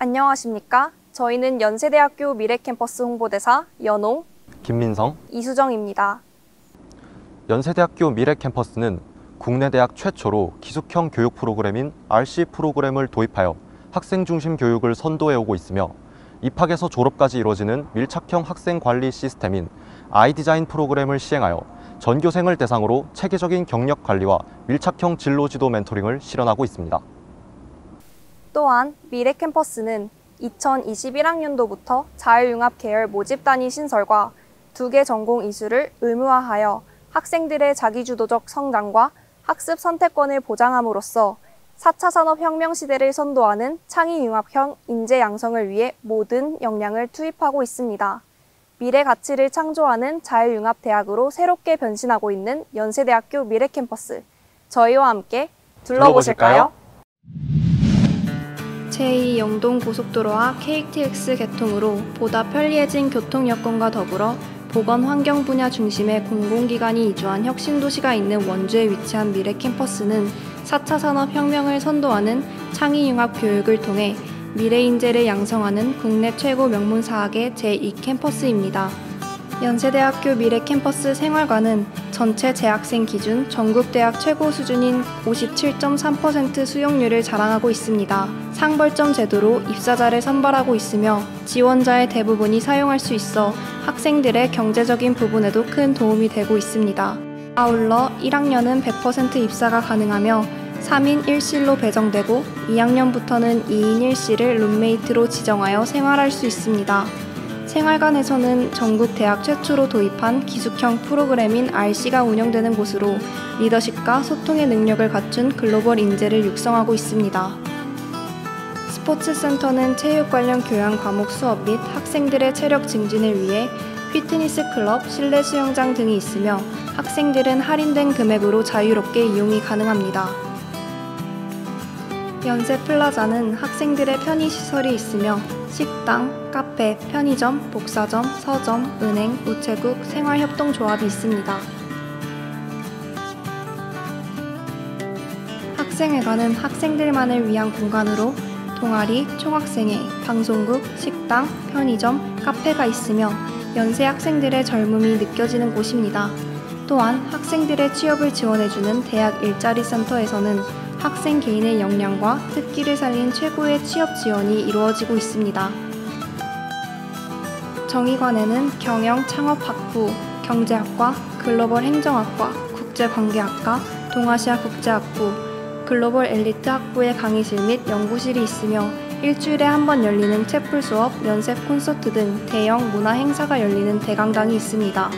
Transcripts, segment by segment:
안녕하십니까? 저희는 연세대학교 미래캠퍼스 홍보대사 연홍, 김민성, 이수정입니다. 연세대학교 미래캠퍼스는 국내 대학 최초로 기숙형 교육 프로그램인 RC 프로그램을 도입하여 학생 중심 교육을 선도해오고 있으며 입학에서 졸업까지 이뤄지는 밀착형 학생 관리 시스템인 아이디자인 프로그램을 시행하여 전교생을 대상으로 체계적인 경력 관리와 밀착형 진로 지도 멘토링을 실현하고 있습니다. 또한 미래캠퍼스는 2021학년도부터 자율융합계열 모집 단위 신설과 2개 전공 이수를 의무화하여 학생들의 자기주도적 성장과 학습 선택권을 보장함으로써 4차 산업혁명 시대를 선도하는 창의융합형 인재 양성을 위해 모든 역량을 투입하고 있습니다. 미래 가치를 창조하는 자율융합대학으로 새롭게 변신하고 있는 연세대학교 미래캠퍼스, 저희와 함께 둘러보실까요? 제2영동고속도로와 KTX 개통으로 보다 편리해진 교통 여건과 더불어 보건 환경 분야 중심의 공공기관이 이주한 혁신도시가 있는 원주에 위치한 미래 캠퍼스는 4차 산업혁명을 선도하는 창의융합 교육을 통해 미래 인재를 양성하는 국내 최고 명문사학의 제2캠퍼스입니다. 연세대학교 미래 캠퍼스 생활관은 전체 재학생 기준 전국대학 최고 수준인 57.3% 수용률을 자랑하고 있습니다. 상벌점 제도로 입사자를 선발하고 있으며 지원자의 대부분이 사용할 수 있어 학생들의 경제적인 부분에도 큰 도움이 되고 있습니다. 아울러 1학년은 100% 입사가 가능하며 3인 1실로 배정되고 2학년부터는 2인 1실을 룸메이트로 지정하여 생활할 수 있습니다. 생활관에서는 전국 대학 최초로 도입한 기숙형 프로그램인 RC가 운영되는 곳으로 리더십과 소통의 능력을 갖춘 글로벌 인재를 육성하고 있습니다. 스포츠센터는 체육 관련 교양 과목 수업 및 학생들의 체력 증진을 위해 피트니스 클럽, 실내 수영장 등이 있으며 학생들은 할인된 금액으로 자유롭게 이용이 가능합니다. 연세플라자는 학생들의 편의시설이 있으며 식당, 카페, 편의점, 복사점, 서점, 은행, 우체국, 생활협동조합이 있습니다. 학생회관은 학생들만을 위한 공간으로 동아리, 총학생회, 방송국, 식당, 편의점, 카페가 있으며 연세 학생들의 젊음이 느껴지는 곳입니다. 또한 학생들의 취업을 지원해주는 대학 일자리센터에서는 학생 개인의 역량과 특기를 살린 최고의 취업 지원이 이루어지고 있습니다. 정의관에는 경영 창업학부, 경제학과, 글로벌 행정학과, 국제관계학과, 동아시아 국제학부, 글로벌 엘리트 학부의 강의실 및 연구실이 있으며 일주일에 한 번 열리는 채플 수업, 연세 콘서트 등 대형 문화 행사가 열리는 대강당이 있습니다.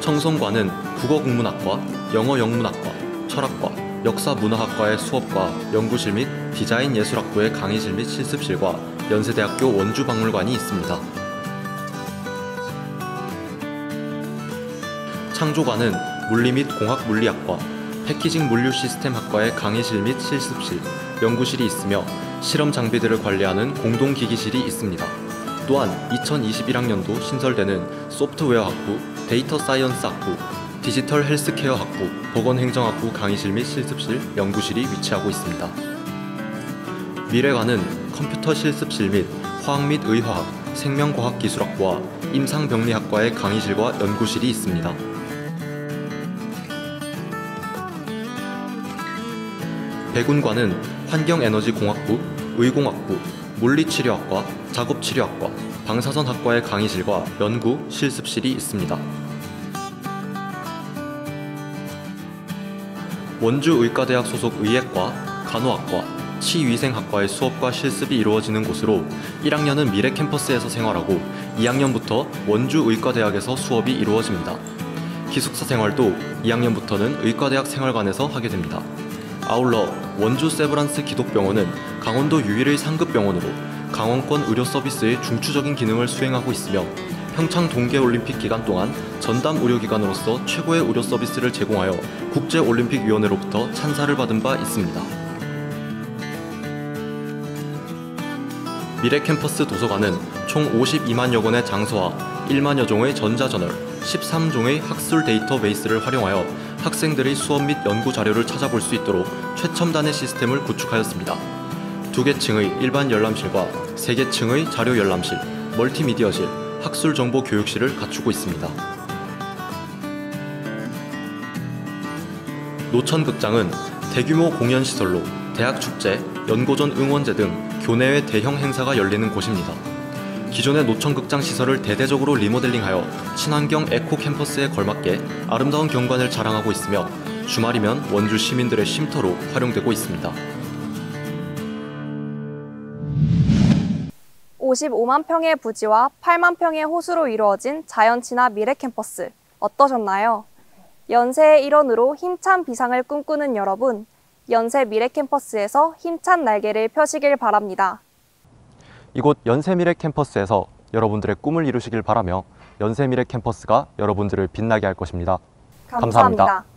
청송관은 국어국문학과, 영어영문학과, 철학과, 역사문화학과의 수업과 연구실 및 디자인예술학부의 강의실 및 실습실과 연세대학교 원주박물관이 있습니다. 창조관은 물리 및 공학물리학과, 패키징 물류시스템학과의 강의실 및 실습실, 연구실이 있으며 실험 장비들을 관리하는 공동기기실이 있습니다. 또한 2021학년도 신설되는 소프트웨어학부, 데이터사이언스학부, 디지털 헬스케어 학부, 보건행정학부 강의실 및 실습실, 연구실이 위치하고 있습니다. 미래관은 컴퓨터 실습실 및 화학 및 의화학, 생명과학기술학부와 임상병리학과의 강의실과 연구실이 있습니다. 백운관은 환경에너지공학부, 의공학부, 물리치료학과, 작업치료학과, 방사선학과의 강의실과 연구, 실습실이 있습니다. 원주의과대학 소속 의예과, 간호학과, 치위생학과의 수업과 실습이 이루어지는 곳으로 1학년은 미래 캠퍼스에서 생활하고 2학년부터 원주의과대학에서 수업이 이루어집니다. 기숙사 생활도 2학년부터는 의과대학 생활관에서 하게 됩니다. 아울러 원주 세브란스 기독병원은 강원도 유일의 상급병원으로 강원권 의료서비스의 중추적인 기능을 수행하고 있으며 평창 동계올림픽 기간 동안 전담 의료기관으로서 최고의 의료 서비스를 제공하여 국제올림픽위원회로부터 찬사를 받은 바 있습니다. 미래캠퍼스 도서관은 총 52만여 권의 장서와 1만여 종의 전자저널, 13종의 학술 데이터베이스를 활용하여 학생들의 수업 및 연구 자료를 찾아볼 수 있도록 최첨단의 시스템을 구축하였습니다. 2개층의 일반 열람실과 3개층의 자료 열람실, 멀티미디어실, 학술정보교육실을 갖추고 있습니다. 노천극장은 대규모 공연시설로 대학축제, 연고전 응원제 등 교내외 대형 행사가 열리는 곳입니다. 기존의 노천극장 시설을 대대적으로 리모델링하여 친환경 에코 캠퍼스에 걸맞게 아름다운 경관을 자랑하고 있으며 주말이면 원주 시민들의 쉼터로 활용되고 있습니다. 55만 평의 부지와 8만 평의 호수로 이루어진 자연 친화 미래 캠퍼스, 어떠셨나요? 연세의 일원으로 힘찬 비상을 꿈꾸는 여러분, 연세 미래 캠퍼스에서 힘찬 날개를 펴시길 바랍니다. 이곳 연세 미래 캠퍼스에서 여러분들의 꿈을 이루시길 바라며 연세 미래 캠퍼스가 여러분들을 빛나게 할 것입니다. 감사합니다.